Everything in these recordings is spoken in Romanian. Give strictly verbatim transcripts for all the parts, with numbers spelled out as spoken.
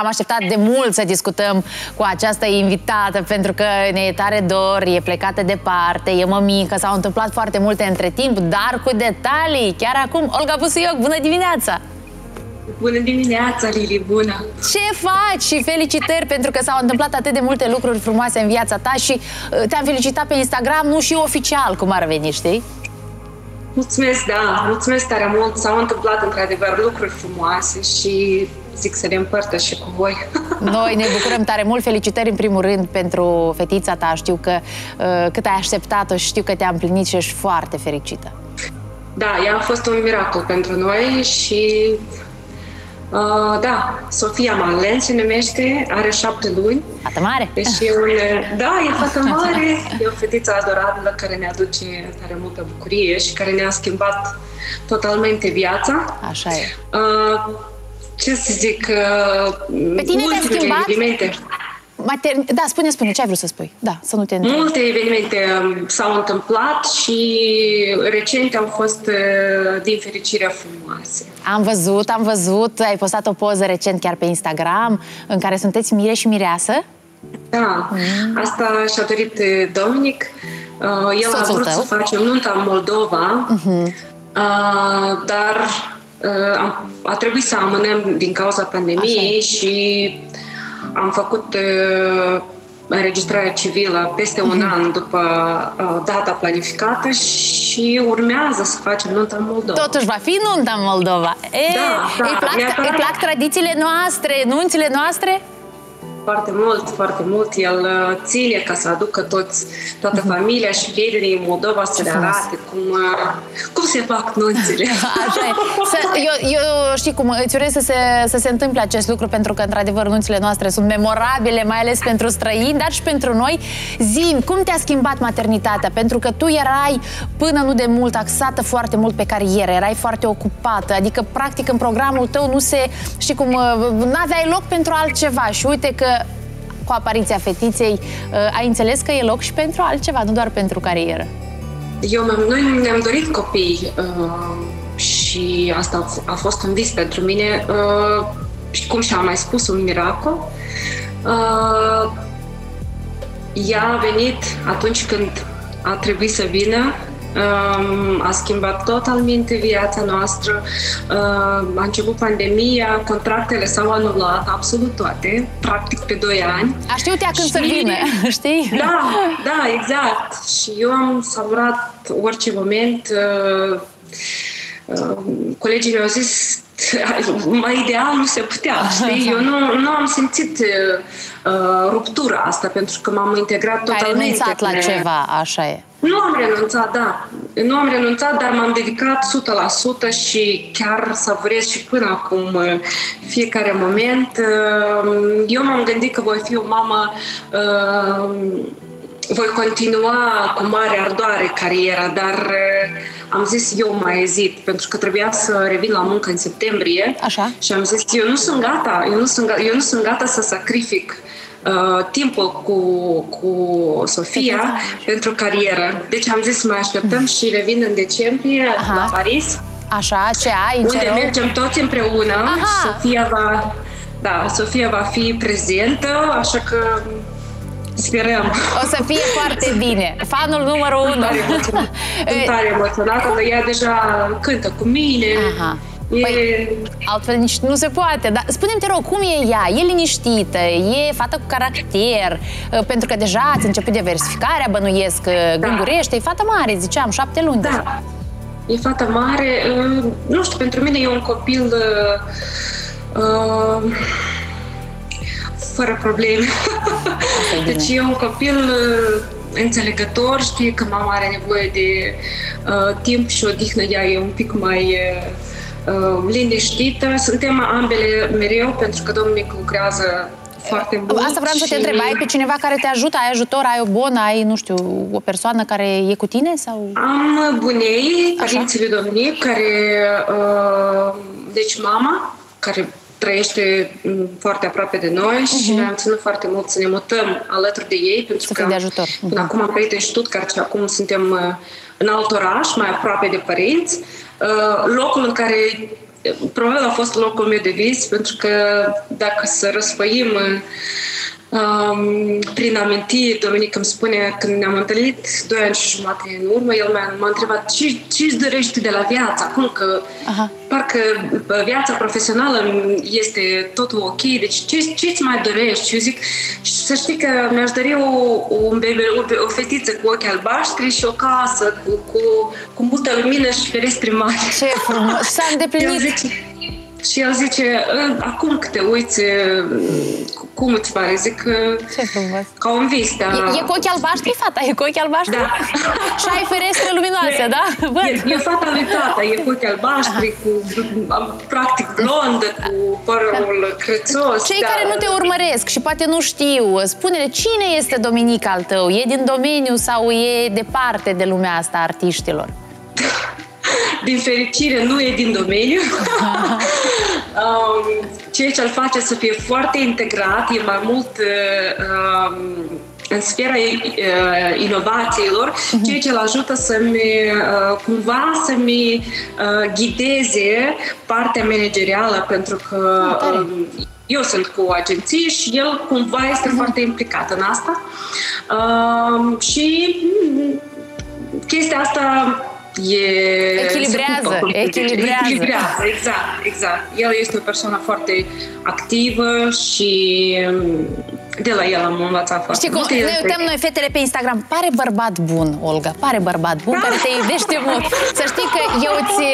Am așteptat de mult să discutăm cu această invitată, pentru că ne e tare dor, e plecată departe, e mămică, s-au întâmplat foarte multe între timp, dar cu detalii chiar acum. Olga Busuioc, bună dimineața! Bună dimineața, Lili, bună! Ce faci? Și felicitări, pentru că s-au întâmplat atât de multe lucruri frumoase în viața ta și te-am felicitat pe Instagram, nu și oficial, cum ar veni, știi? Mulțumesc, da, mulțumesc tare mult. S-au întâmplat într-adevăr lucruri frumoase și zic să le împărtășesc și cu voi. Noi ne bucurăm tare mult. Felicitări în primul rând pentru fetița ta. Știu că uh, cât ai așteptat-o și știu că te-a împlinit și ești foarte fericită. Da, ea a fost un miracol pentru noi și uh, da, Sofia Malen se numește, are șapte luni. Fată mare! Deci e un, da, e fată mare, e o fetiță adorabilă care ne aduce tare multă bucurie și care ne-a schimbat totalmente viața. Așa e. Uh, Ce să zic, pe tine multe te-ai schimbat? Evenimente. Matern... Da, spune, spune, ce ai vrut să spui? Da, să nu te întreb. Multe evenimente s-au întâmplat și recent au fost, din fericire, frumoase. Am văzut, am văzut, ai postat o poză recent chiar pe Instagram în care sunteți mire și mireasă. Da, mm. Asta și-a dorit Dominic. El Soțul a vrut tău. Să face nunta în Moldova, mm -hmm. dar... a trebuit să amânăm din cauza pandemiei și am făcut înregistrarea civilă peste un mm-hmm. an după data planificată și urmează să facem nunta în Moldova. Totuși va fi nunta în Moldova. E, da, da, îi, plac, îi plac tradițiile noastre, nunțile noastre? Foarte mult, foarte mult. El ține ca să aducă toți, toată familia și prietenii în Moldova să le arate cum, cum se fac nunțile. Așa e. Să, eu, eu știi cum, îți urez să se, să se întâmple acest lucru, pentru că, într-adevăr, nunțile noastre sunt memorabile, mai ales pentru străini, dar și pentru noi. Zi-mi, cum te-a schimbat maternitatea? Pentru că tu erai, până nu de mult, axată foarte mult pe carieră, erai foarte ocupată, adică, practic, în programul tău nu se, știi cum, n-aveai loc pentru altceva și uite că cu apariția fetiței, ai înțeles că e loc și pentru altceva, nu doar pentru carieră. Eu, noi ne-am dorit copii și asta a fost un vis pentru mine și, cum și-am mai spus, un miracol. Ea a venit atunci când a trebuit să vină, a schimbat totalmente viața noastră, a început pandemia, contractele s-au anulat, absolut toate, practic pe doi ani. A știut ea când să vină, știi? Da, da, exact. Și eu am savurat orice moment. Colegii mi-au zis, mai ideal nu se putea, știi? Eu nu, nu am simțit uh, ruptura asta, pentru că m-am integrat totalmente. Ai renunțat la ceva, așa e. Nu am renunțat, da. Nu am renunțat, dar m-am dedicat o sută la sută și chiar savurez și până acum fiecare moment. Eu m-am gândit că voi fi o mamă, voi continua cu mare ardoare cariera, dar am zis, eu mai ezit, pentru că trebuia să revin la muncă în septembrie. Așa. Și am zis, eu nu sunt gata, eu nu sunt gata, eu nu sunt gata să sacrific Uh, timpul cu, cu Sofia pentru carieră. Deci am zis, mai așteptăm și revin în decembrie. Aha. La Paris. Așa, ce ai? Unde ce mergem toți împreună. Aha. Sofia va, da, Sofia va fi prezentă, așa că sperăm. O să fie foarte bine. Fanul numărul unu. Sunt tare emoționată, dar ea deja cântă cu mine. Aha. Păi, altfel nici nu se poate. Dar spune-mi, te rog, cum e ea? E liniștită? E fată cu caracter? Pentru că deja ați început diversificarea, bănuiesc, gândurește. Da. E fată mare, ziceam, șapte luni. Da, e fată mare. Nu știu, pentru mine e un copil uh, fără probleme. Deci e un copil înțelegător, știe că mama are nevoie de uh, timp și odihnă. Ea e un pic mai... Uh, liniștită. Suntem ambele mereu, pentru că Dominic lucrează foarte mult. Asta vreau și... să te întreb. Ai pe cineva care te ajută? Ai ajutor? Ai o bonă? Ai, nu știu, o persoană care e cu tine? Sau... Am bunei, părinții lui Dominic, care... Uh, deci mama, care trăiește foarte aproape de noi și ne-am ținut foarte mult să ne mutăm alături de ei, pentru că până acum am trăit în Stuttgart și acum suntem în alt oraș, mai aproape de părinți. Locul în care probabil a fost locul meu de vis, pentru că dacă să răsfăim um, prin amintiri, Dominic îmi spune când ne-am întâlnit doi ani și jumate în urmă, el m-a întrebat ce îți dorești de la viață acum, că Aha. parcă viața profesională este totul ok, deci ce îți mai dorești? Și eu zic, să știi că mi-aș dori o, un bebe, o, o fetiță cu ochi albaștri și o casă cu, cu, cu multă lumină și ferestre mari. Ce frumos! S-a îndeplinit! Și el zice, acum că te uiți, cum îți pare? Zic, ce frumos. Ca un vis, da. E, e cu ochi albaștri, fata? E cu ochi albaștri? Da. Și ai ferestre luminoase, e, da? E, e fata lui tata, e cu ochi albaștri, cu, practic, blondă, cu părul da. crețos. Cei da. care nu te urmăresc și poate nu știu, spune-le, cine este Dominic al tău? E din domeniu sau e departe de lumea asta a artiștilor? Din fericire, nu e din domeniu. Ceea ce îl face să fie foarte integrat, e mai mult în sfera inovațiilor, ceea ce îl ajută să-mi, cumva, să-mi ghideze partea managerială, pentru că eu sunt cu agenții și el cumva este foarte implicat în asta. Și chestia asta E... Echilibrează, echilibrează. Echilibrează, exact, exact. El este o persoană foarte activă și de la el am învățat foarte Știi, multe. Știi cum ne uităm noi fetele pe Instagram, pare bărbat bun, Olga, pare bărbat bun, da. care te iubește mult. Să știi că eu ți,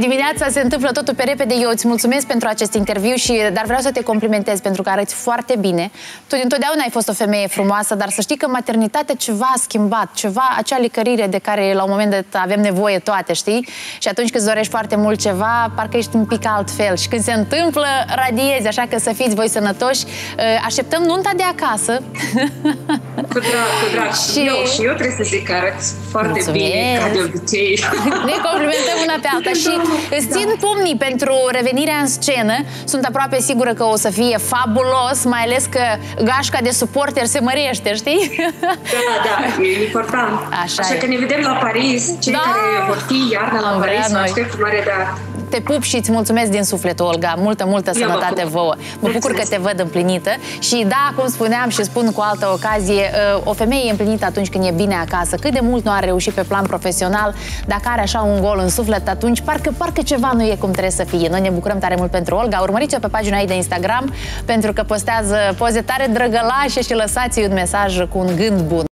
dimineața se întâmplă totul pe repede, eu îți mulțumesc pentru acest interviu, și, dar vreau să te complimentez pentru că arăți foarte bine. Tu întotdeauna ai fost o femeie frumoasă, dar să știi că maternitatea ceva a schimbat, ceva, acea licărire de care la un moment dat avem nevoie toate, știi? Și atunci când îți dorești foarte mult ceva, parcă ești un pic altfel și când se întâmplă, radiezi, așa că să fiți voi sănătoși. Așteptăm nunta de acasă. Cu drag, cu drag. Și eu, și eu trebuie să zic că arăți foarte Mulțumesc. bine, ca de obicei. Ne complimentăm una pe alta și îți țin da. pumnii pentru revenirea în scenă. Sunt aproape sigură că o să fie fabulos, mai ales că gașca de suporteri se mărește, știi? Da, da, e important. Așa, Așa e. că ne vedem la Paris. Cei da. care vor fi iarna la Am Paris, mă aștept cu mare drag. Te pup și îți mulțumesc din suflet, Olga. Multă, multă sănătate vouă. Mă bucur că te văd împlinită și da, cum spuneam și spun cu altă ocazie, o femeie e împlinită atunci când e bine acasă. Cât de mult nu a reușit pe plan profesional, dacă are așa un gol în suflet, atunci parcă, parcă ceva nu e cum trebuie să fie. Noi ne bucurăm tare mult pentru Olga. Urmăriți-o pe pagina ei de Instagram pentru că postează poze tare drăgălașe și lăsați-i un mesaj cu un gând bun.